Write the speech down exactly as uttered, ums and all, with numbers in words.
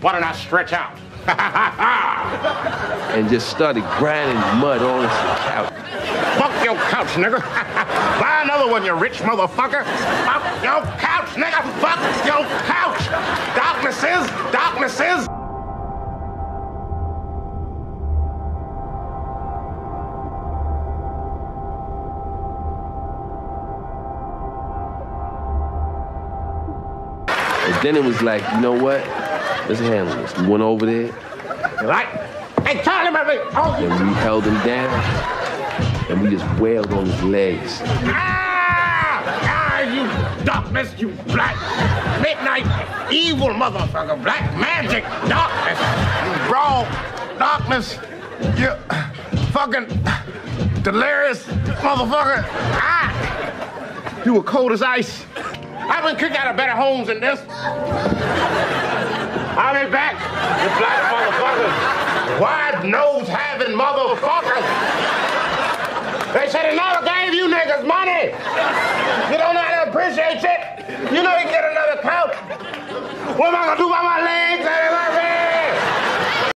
Why don't I stretch out? And just started grinding mud all into the couch. Fuck your couch, nigga. Buy another one, you rich motherfucker. Fuck your couch, nigga. Fuck your couch. Darkness is, darkness is. And then it was like, you know what? Let's handle this. We went over there. Right? Hey, Charlie, my baby. Oh. And we held him down, and we just wailed on his legs. Ah! Ah, you darkness, you black midnight evil motherfucker, black magic darkness, you raw darkness, you fucking delirious motherfucker. Ah! You were cold as ice. I've been kicked out of better homes than this. I'll be back, you black motherfuckers. Wide-nose-having motherfuckers. They said they never gave you niggas money. You don't know how to appreciate it. You know you get another couch. What am I gonna do about my legs?